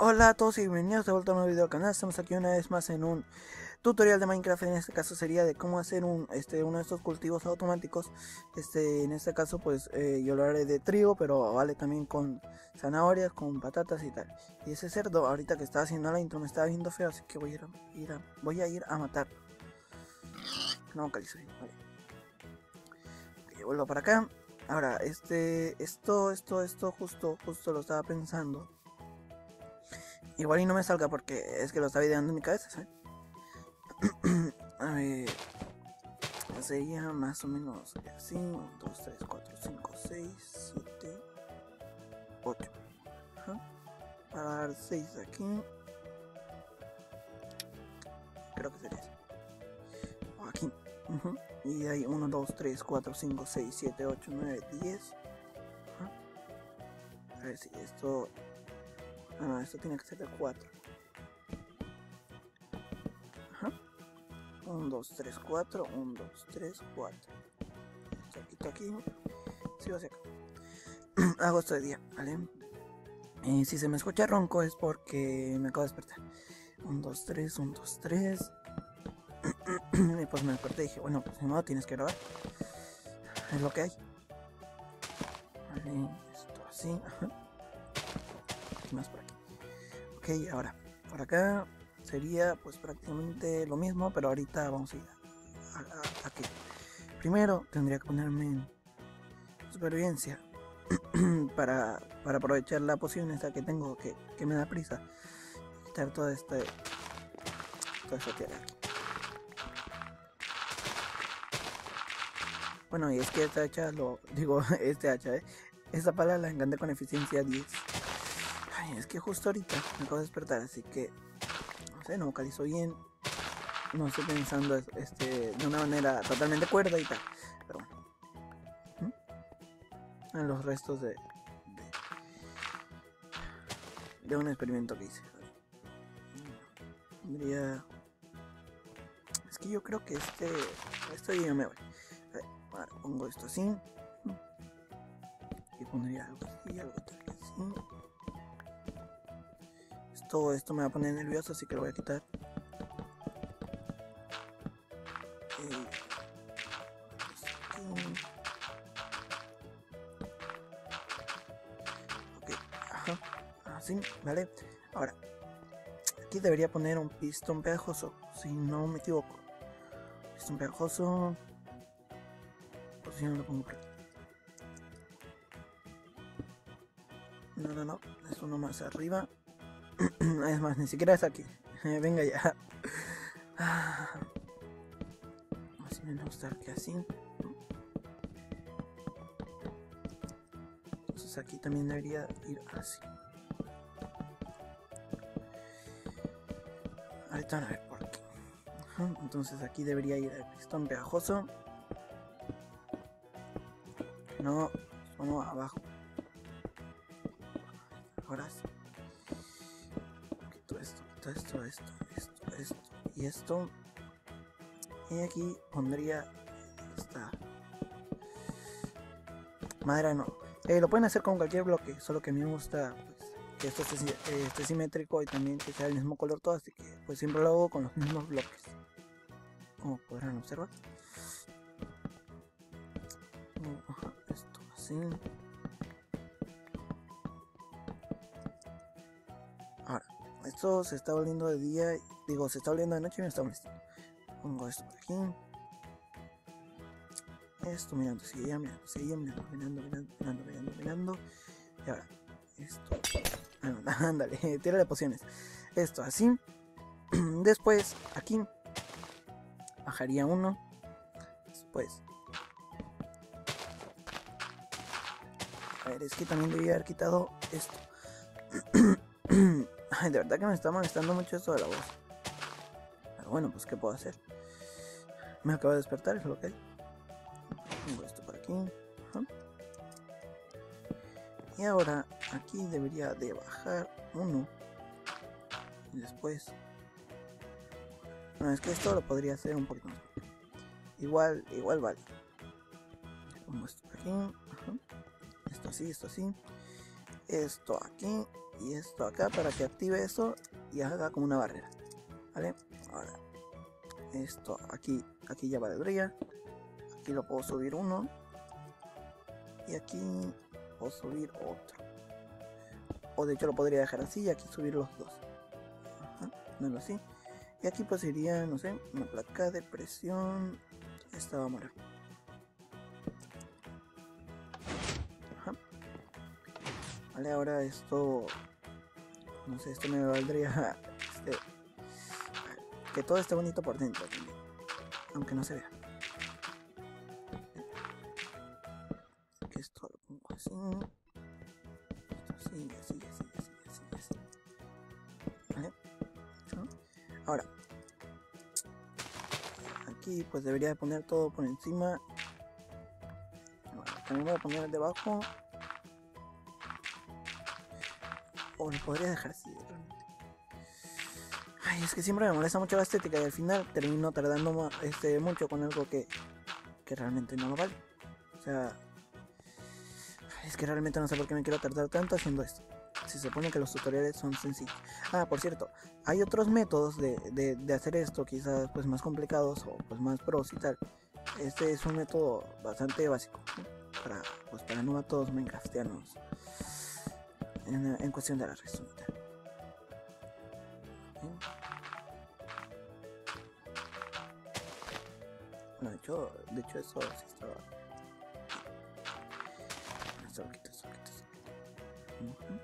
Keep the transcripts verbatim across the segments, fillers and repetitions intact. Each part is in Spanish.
Hola a todos y bienvenidos de vuelta a un nuevo video al canal. Estamos aquí una vez más en un tutorial de Minecraft. En este caso sería de cómo hacer un, este, uno de estos cultivos automáticos. Este, en este caso pues eh, yo lo haré de trigo, pero vale también con zanahorias, con patatas y tal. Y ese cerdo ahorita que estaba haciendo la intro me estaba viendo feo, así que voy a ir a, ir a, voy a, ir a matarlo. No, calizo bien, vale. Okay, vuelvo para acá. Ahora, este, esto, esto, esto, justo, justo lo estaba pensando. Igual y no me salga porque es que lo estaba ideando en mi cabeza, ¿sabes? A ver, sería más o menos así: uno, dos, tres, cuatro, cinco, seis, siete, ocho. Para dar seis aquí. Creo que sería así. Aquí. Ajá. Y hay uno, dos, tres, cuatro, cinco, seis, siete, ocho, nueve, diez. Ajá. A ver si esto... Ah, no, esto tiene que ser de cuatro. Ajá. uno, dos, tres, cuatro. uno, dos, tres, cuatro. Quito aquí. Sigo hacia acá. Hago esto de día, ¿vale? Y si se me escucha ronco es porque me acabo de despertar. uno, dos, tres, uno, dos, tres. Y pues me desperté y dije, bueno, pues no, tienes que grabar. Es lo que hay. Vale, esto así. Ajá. Más por aquí. Ok, ahora por acá sería pues prácticamente lo mismo, pero ahorita vamos a ir a, a, a aquí. Primero tendría que ponerme en supervivencia para, para aprovechar la poción esta que tengo, que, que me da prisa. Quitar toda esta toda esta tierra aquí. Bueno, y es que esta hacha, lo digo, este hacha, ¿eh? Esta pala la encanté con eficiencia diez. Es que justo ahorita me acabo de despertar, así que no sé, no vocalizo bien, no estoy pensando este, de una manera totalmente cuerda y tal, pero bueno. ¿Mm? A los restos de, de de un experimento que hice. Tendría... es que yo creo que este esto ya me voy. A ver, ahora pongo esto así y pondría algo así, algo así. Todo esto me va a poner nervioso, así que lo voy a quitar. Eh, ok, ajá, así, vale. Ahora, aquí debería poner un pistón pegajoso, si no me equivoco. Pistón pegajoso, pues si no lo pongo por aquí. No, no, no, es uno más arriba. Es más, ni siquiera es aquí. Venga ya. Más o menos estar que así. Entonces aquí también debería ir así. Ahorita van a ver por aquí. Ajá. Entonces aquí debería ir el pistón pegajoso. No, pongo abajo. Ahora sí. Esto, esto, esto, esto y esto. Y aquí pondría esta madera, no. Eh, lo pueden hacer con cualquier bloque, solo que a mí me gusta pues, que esto esté, eh, esté simétrico y también que sea del mismo color todo, así que pues siempre lo hago con los mismos bloques. Como podrán observar. Uh, esto así. Esto se está volviendo de día, digo, se está volviendo de noche y me está molestando. Pongo esto por aquí. Esto mirando, sigue ya mirando, sigue ya mirando, mirando, mirando, mirando, mirando, mirando. Y ahora, esto. Ándale, ah, tira de pociones. Esto así. Después, aquí. Bajaría uno. Después. A ver, es que también debía haber quitado esto. Ay, de verdad que me está molestando mucho esto de la voz. Pero bueno, pues ¿qué puedo hacer? Me acabo de despertar, es lo que hay. Pongo esto por aquí. Ajá. Y ahora aquí debería de bajar uno. Y después... no, es que esto lo podría hacer un poquito más. Igual, igual vale. Pongo esto por aquí. Ajá. Esto así, esto así. Esto aquí. y esto acá para que active esto y haga como una barrera, ¿vale? Ahora, esto aquí, aquí ya va de orilla, aquí lo puedo subir uno y aquí puedo subir otro, o de hecho lo podría dejar así y aquí subir los dos. Ajá, no lo sé. Y aquí pues iría, no sé, una placa de presión. Esta va a morir. Ajá. Vale, ahora esto, no sé, esto me valdría este, que todo esté bonito por dentro también, aunque no se vea. Que esto lo pongo así. Esto así, así, así, así, así, así. Vale. Ahora, aquí pues debería poner todo por encima. Bueno, también voy a poner debajo. O lo podría dejar así realmente. Ay, es que siempre me molesta mucho la estética y al final termino tardando este, mucho con algo que, que realmente no lo vale. O sea, es que realmente no sé por qué me quiero tardar tanto haciendo esto. Se supone que los tutoriales son sencillos. Ah, por cierto, hay otros métodos de, de, de hacer esto, quizás pues más complicados o pues más pros y tal. Este es un método bastante básico, ¿sí? Para, pues, para novatos minecraftianos en, en cuestión de la redstone. ¿Sí? Bueno, de hecho, de hecho eso sí estaba. Esto lo quito, esto lo quito, esto lo quito. Uh-huh.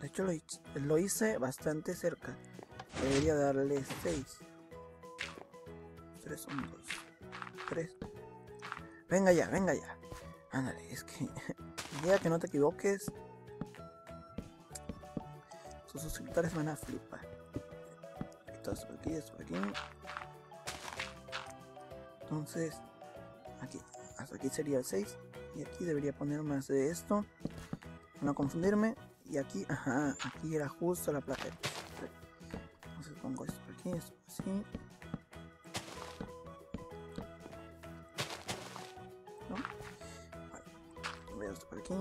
De hecho lo, lo hice bastante cerca. Debería darle seis, tres, uno, dos, tres. Venga ya, venga ya. Ándale, es que ya que no te equivoques. Sus suscriptores van a flipar. Esto es por aquí, esto por aquí. Entonces, aquí, hasta aquí sería el seis. Y aquí debería poner más de esto. No confundirme. Y aquí, ajá, aquí era justo la placa. Entonces pongo esto por aquí, esto así. ¿No? Vale. Veo esto por aquí.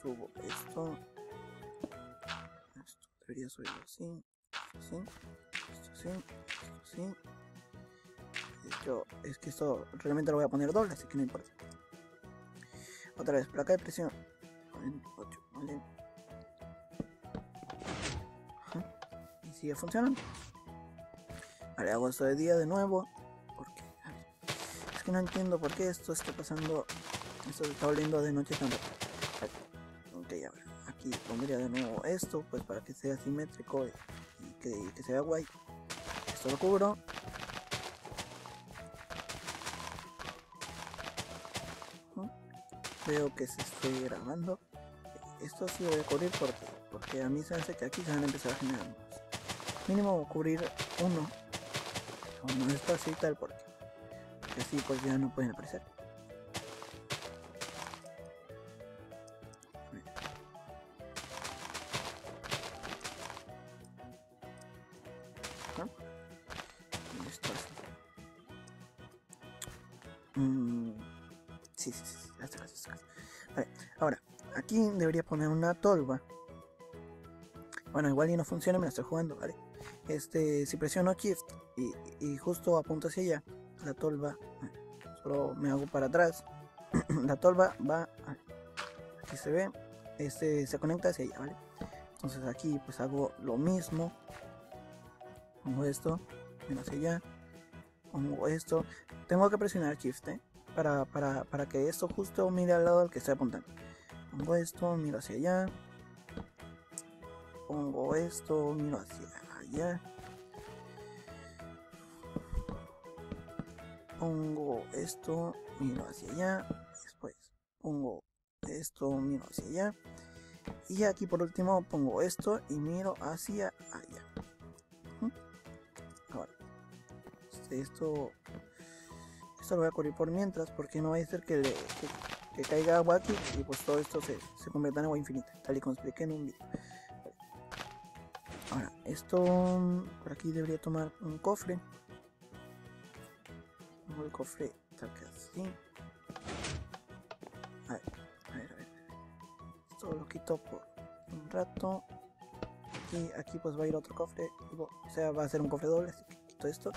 Subo esto. Esto debería subirlo así. Así. Esto así. Esto así. De hecho, es que esto realmente lo voy a poner doble, así que no importa. Otra vez, placa de presión. ocho, ¿vale? Ajá. Y sigue funcionando. Vale, hago esto de día de nuevo. Porque es que no entiendo por qué esto está pasando. Esto se está volviendo de noche tan rápido. Ok, a ver. Aquí pondría de nuevo esto, pues para que sea simétrico y, y, que, y que se vea guay. Esto lo cubro. Veo que se esté grabando. Esto sí lo voy a cubrir porque, porque a mí se hace que aquí se van a empezar a generar nuevos. Mínimo voy a cubrir uno, uno espacio y tal, porque, porque así pues ya no pueden aparecer. Ajá. Esto así. Mm, sí, sí, sí. Vale, ahora, aquí debería poner una tolva. Bueno, igual y no funciona, me la estoy jugando, ¿vale? Este, si presiono Shift y, y justo apunto hacia allá, la tolva, solo me hago para atrás, la tolva va, aquí se ve, este se conecta hacia allá, ¿vale? Entonces aquí pues hago lo mismo, pongo esto, pongo hacia allá, pongo esto, tengo que presionar Shift, ¿eh? Para, para, para que esto justo mire al lado al que estoy apuntando. Pongo esto, miro hacia allá. Pongo esto, miro hacia allá. Pongo esto, miro hacia allá. Después pongo esto, miro hacia allá. Y aquí por último pongo esto y miro hacia allá. ¿Mm? Ahora, esto... Esto lo voy a cubrir por mientras, porque no va a ser que, le, que, que caiga agua aquí y pues todo esto se, se convierta en agua infinita, tal y como expliqué en un vídeo. Vale. Ahora, esto por aquí debería tomar un cofre. Pongo el cofre tal que así. esto lo quito por un rato. Y aquí pues va a ir otro cofre, o sea va a ser un cofre doble, así que quito esto.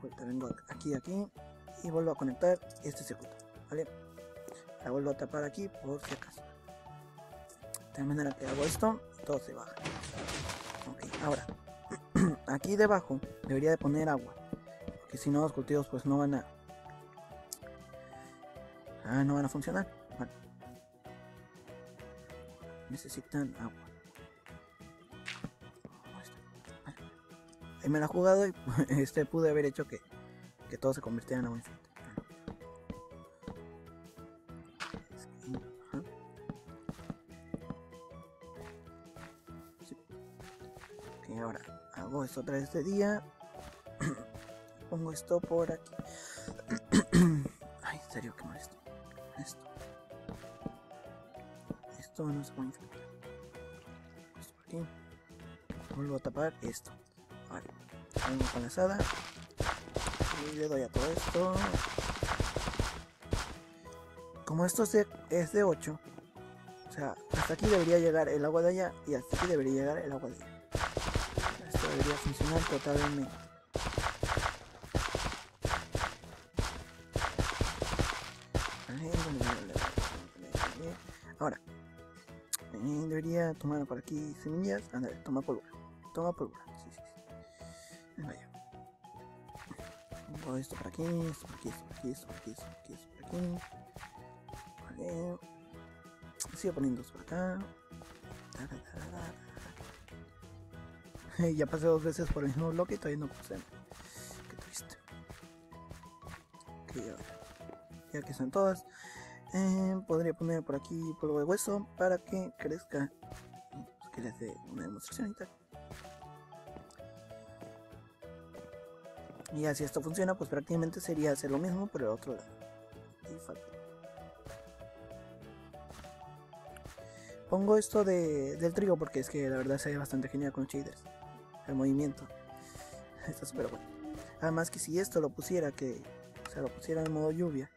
Vuelta, vengo aquí, aquí y vuelvo a conectar este circuito, ¿vale? La vuelvo a tapar aquí por si acaso. De manera que hago esto, todo se baja. Ok, ahora aquí debajo debería de poner agua, porque si no los cultivos pues no van a ah, no van a funcionar. Vale. Necesitan agua. Me la he jugado y este pude haber hecho que, que todo se convirtiera en agua infinita. Sí. Ok, ahora hago esto otra vez de día. Pongo esto por aquí. Ay, en serio, qué molesto. Esto. Esto no es agua infinita. Esto por aquí. Vuelvo a tapar esto. Vale, vengo con la asada y le doy a todo esto. Como esto es de ocho, o sea, hasta aquí debería llegar el agua de allá y hasta aquí debería llegar el agua de allá. Esto debería funcionar totalmente. Ahora, debería tomar por aquí semillas. Anda, toma pólvora. Toma pólvora, sí, sí, sí. Vaya. Pongo esto por aquí, esto por aquí, esto por aquí, esto por aquí, esto por aquí, esto por aquí. Vale. Sigo poniendo esto por acá. Ya pasé dos veces por el mismo bloque y todavía no puse. Qué triste. Ok, ahora. Ya que están todas. Eh, podría poner por aquí polvo de hueso para que crezca. Pues que les dé una demostración y tal. Y así esto funciona, pues prácticamente sería hacer lo mismo por el otro lado. Pongo esto de, del trigo porque es que la verdad se ve bastante genial con shaders. El movimiento. Está súper bueno. Además que si esto lo pusiera, que o sea, lo pusiera en modo lluvia,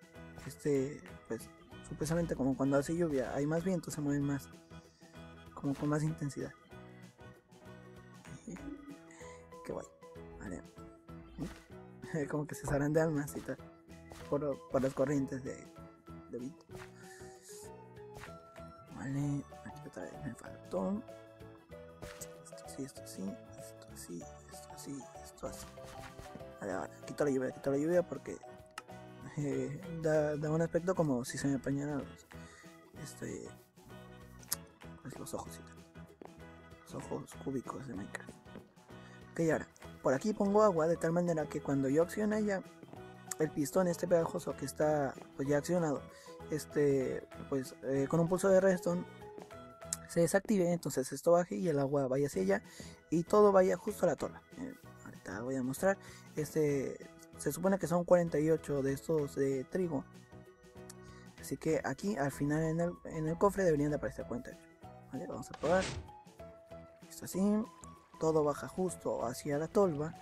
este, pues supuestamente como cuando hace lluvia hay más viento, se mueve más, como con más intensidad. Qué guay. Vale. Como que se salen de almas y tal por, por las corrientes de, de viento. Vale, aquí otra vez me faltó esto así, esto así, esto así, esto así, esto así. Vale, ahora quito la lluvia, quito la lluvia porque eh, da, da un aspecto como si se me apañaran los, este, pues los ojos y tal, los ojos cúbicos de Minecraft. Ok, ahora por aquí pongo agua de tal manera que cuando yo accione ya el pistón este pegajoso que está pues ya accionado, este pues eh, con un pulso de redstone se desactive, entonces esto baje y el agua vaya hacia ella y todo vaya justo a la torre. Eh, ahorita voy a mostrar. Este se supone que son cuarenta y ocho de estos de trigo, así que aquí al final en el, en el cofre deberían de aparecer cuarenta y ocho. Vale, vamos a probar. Listo, así todo baja justo hacia la tolva,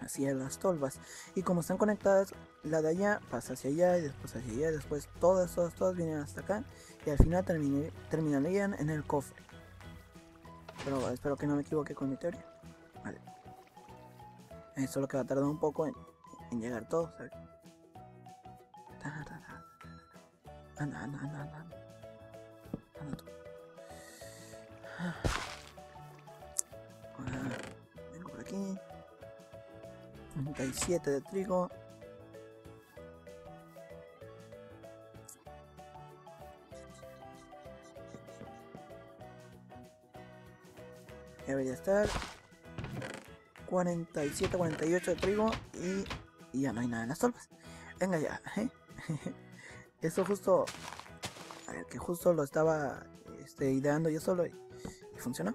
hacia las tolvas, y como están conectadas, la de allá pasa hacia allá y después hacia allá, y después todas, todas, todas vienen hasta acá y al final termine, terminarían en el cofre. Pero espero que no me equivoque con mi teoría. Vale, eso es lo que va a tardar un poco en, en llegar todo, ¿sabes? Anda, anda, anda, anda, anda tú. Ahora, vengo por aquí. treinta y siete de trigo. Ya debería estar. cuarenta y siete, cuarenta y ocho de trigo. Y, y ya no hay nada en las tolvas. Venga ya, ¿eh? Esto justo. A ver, que justo lo estaba este, ideando yo solo. Y, y funcionó.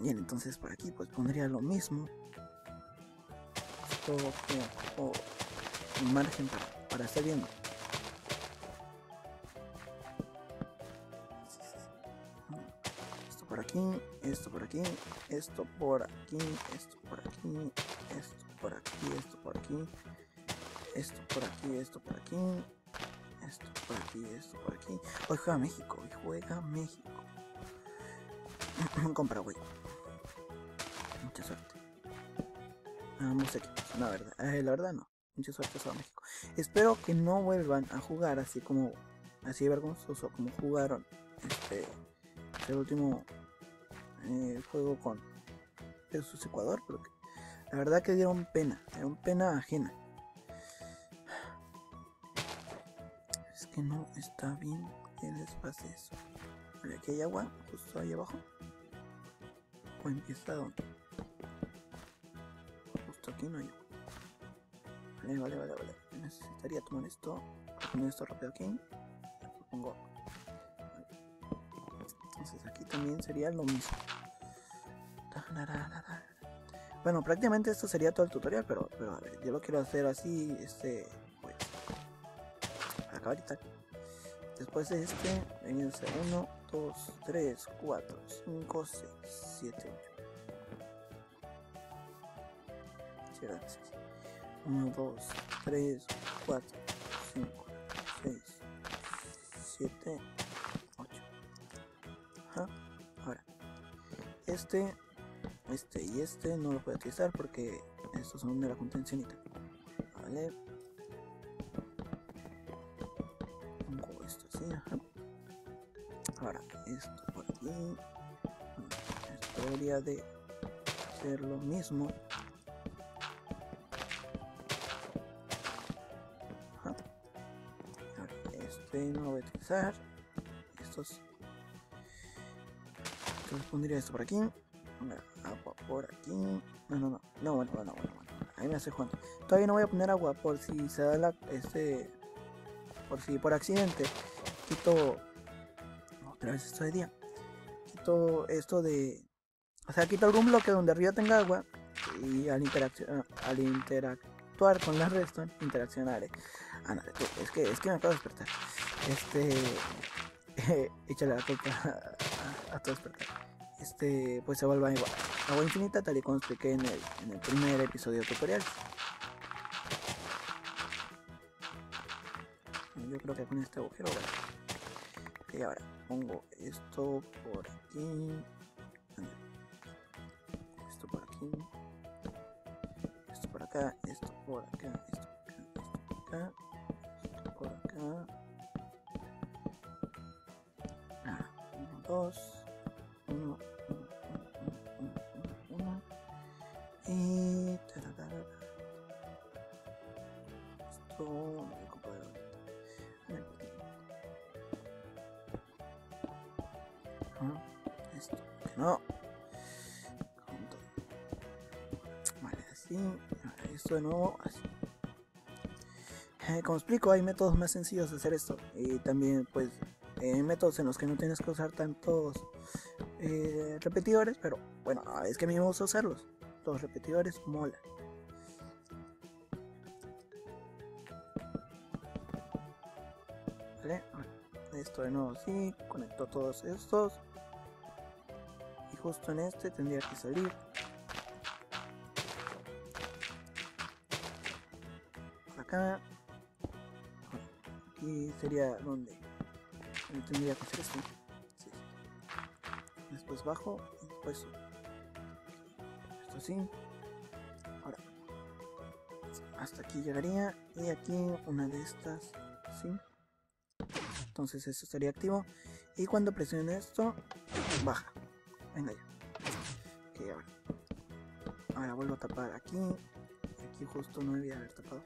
Bien, entonces por aquí pues pondría lo mismo. Esto como un margen para, para estar viendo. Esto por aquí, esto por aquí, esto por aquí, esto por aquí, esto por aquí, esto por aquí, esto por aquí, esto por aquí, esto por aquí, esto por aquí. Hoy juega México, hoy juega México. Compra, güey. Mucha suerte. Vamos aquí, la verdad, eh, la verdad no. Mucha suerte a México. Espero que no vuelvan a jugar así como así vergonzoso como jugaron este el último eh, juego con Jesús Ecuador, porque la verdad que dieron pena, dieron pena ajena. Es que no está bien el espacio eso. Vale, aquí hay agua, justo ahí abajo. O empieza donde. Justo aquí no hay agua. Vale, vale, vale, vale. Necesitaría tomar esto. Poner esto rápido aquí. Lo pongo. Vale. Entonces aquí también sería lo mismo. Bueno, prácticamente esto sería todo el tutorial, pero, pero a ver, yo lo quiero hacer así, este, pues, para acabar y tal. Después de este, venirse uno, dos, tres, cuatro, cinco, seis, siete, ocho. uno, dos, tres, cuatro, cinco, seis, siete, ocho. Ajá. Ahora, este, este y este no lo puedo utilizar porque estos son de la contencionita. Vale. Pongo esto así, ajá. Ahora, esto por aquí. Esto debería de ser lo mismo. Ajá. Ahora, este no lo voy a utilizar. Estos. Entonces pondría esto por aquí. Agua por aquí. No, no, no. No, bueno, bueno, bueno, bueno. Ahí me estoy jugando. Todavía no voy a poner agua por si se da la. Este. Por si por accidente. Quito. Otra vez esto de día. Quito esto de. O sea, quito algún bloque donde arriba tenga agua. Y al interaccionar. Al interactuar con las redstone. Interaccionaré. Ah, no, es que, es que me acabo de despertar. Este. Échale la culpa a, a, a todo despertar. Este, pues se vuelva igual agua infinita, tal y como expliqué en el, en el primer episodio tutorial. Yo creo que con este agujero, bueno. Y okay, ahora pongo esto por aquí, esto por aquí, esto por acá, esto por acá, esto por acá, esto por acá, esto por acá. Ah, uno, dos. Y tararara. Esto no me ocupa de la otra. Esto que no. Vale, así. Esto de nuevo, así. Eh, como explico, hay métodos más sencillos de hacer esto. Y también, pues, hay eh, métodos en los que no tienes que usar tantos eh, repetidores, pero bueno, es que a mí me gusta usarlos. Los repetidores mola. Vale, esto de nuevo así, conecto todos estos y justo en este tendría que salir. Por acá. Aquí sería donde tendría que ser esto. Sí. Después bajo y después subo. Así. Ahora hasta aquí llegaría y aquí una de estas, ¿sí? Entonces esto estaría activo y cuando presione esto baja. Venga ya. Okay, ahora. Ahora vuelvo a tapar aquí. Aquí justo no debía haber tapado.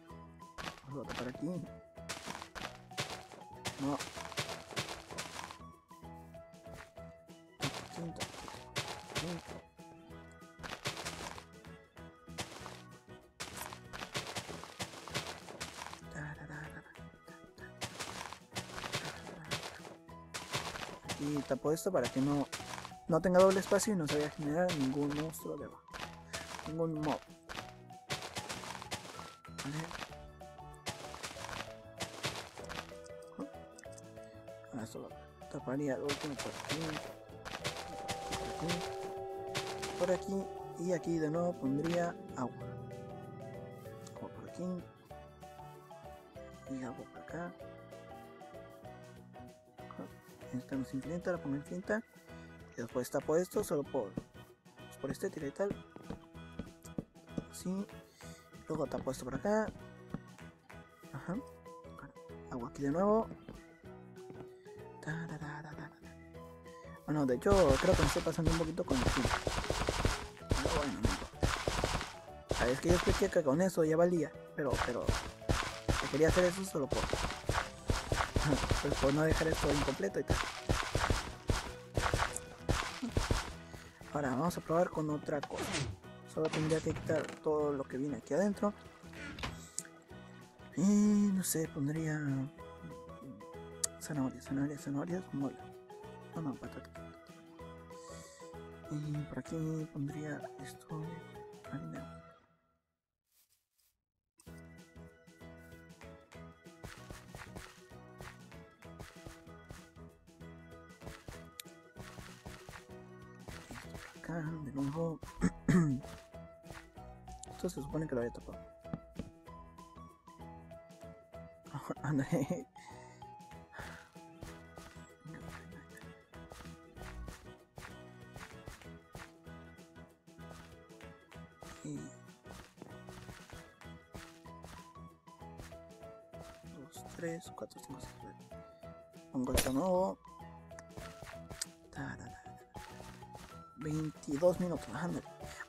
Vuelvo a tapar aquí. No. Quinto. Quinto. Y tapo esto para que no, no tenga doble espacio y no se vaya a generar ningún monstruo debajo, ningún mob. Vale. Ahora solo taparía el último por aquí, por aquí, por aquí y aquí de nuevo pondría agua. Agua por aquí y agua por acá. conectamos sin tinta, lo pongo en tinta y después tapo esto solo por por este tira y tal, así, luego tapo esto por acá. Ajá. Hago aquí de nuevo. Bueno, de hecho creo que me estoy pasando un poquito con el fin. Pero bueno, no importa. A ver, es que yo expliqué que con eso ya valía, pero, pero que quería hacer eso solo por pues por no dejar esto incompleto y tal. Ahora vamos a probar con otra cosa. Solo tendría que quitar todo lo que viene aquí adentro. Y no sé, pondría zanahorias, zanahorias, zanahorias, mola. No, no, patata. Y por aquí pondría esto, harina. Esto por acá, de nuevo. Esto se supone que lo había topado. Y dos, tres, cuatro, cinco, seis. Pongo esto nuevo. veintidós minutos.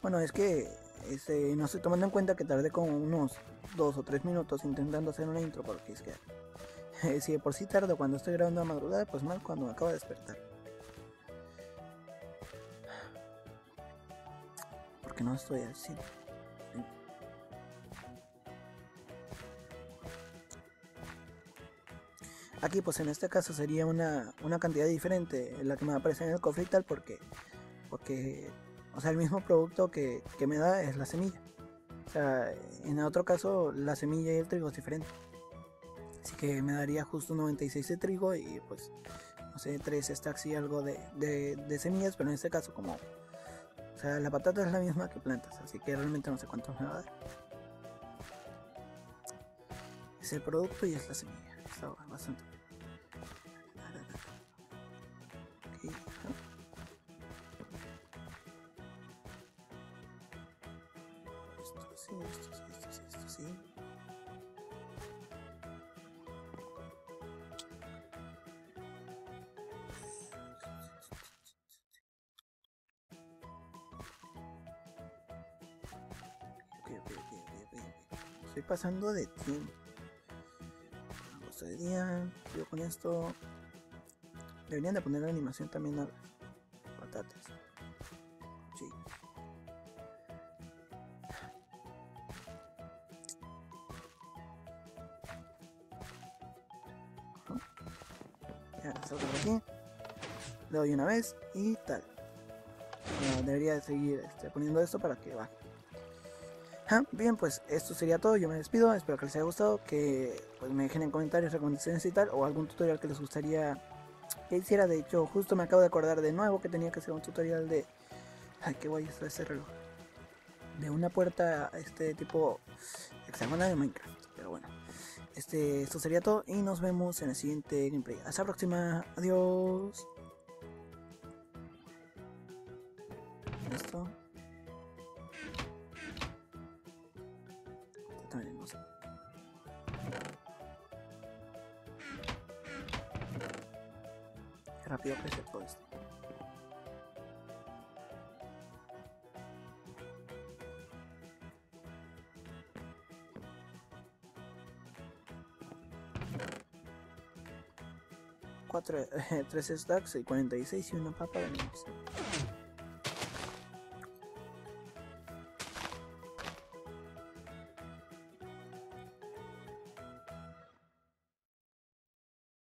Bueno, es que ese, no estoy tomando en cuenta que tardé como unos dos o tres minutos intentando hacer una intro, porque es que si de por sí tardo cuando estoy grabando a madrugada, pues mal cuando me acabo de despertar. Porque no estoy así. Aquí pues en este caso sería una, una cantidad diferente la que me aparece en el cofre y tal, porque, porque o sea, el mismo producto que, que me da es la semilla. O sea, en el otro caso la semilla y el trigo es diferente. Así que me daría justo noventa y seis de trigo y pues, no sé, tres stacks y algo de, de, de semillas, pero en este caso como, o sea, la patata es la misma que plantas, así que realmente no sé cuánto me va a dar. Es el producto y es la semilla, está bastante bien. Okay, esto sí, esto sí, esto sí, esto sí. Estoy pasando de tiempo. Agosto de día. Yo con esto deberían de poner la animación también a las patatas. Sí. Ya salgo por aquí. Le doy una vez y tal. Bueno, debería seguir este, poniendo esto para que baje. Ah, bien, pues esto sería todo, yo me despido, espero que les haya gustado, que pues me dejen en comentarios recomendaciones y tal, o algún tutorial que les gustaría que hiciera. De hecho, justo me acabo de acordar de nuevo que tenía que hacer un tutorial de... Ay, qué guay está ese reloj. De una puerta, este tipo hexagonal de Minecraft, pero bueno. Este, esto sería todo y nos vemos en el siguiente gameplay. Hasta la próxima, adiós. Listo. Qué rápido crece todo esto. Cuatro, eh, tres stacks y cuarenta y seis y una papa de menos.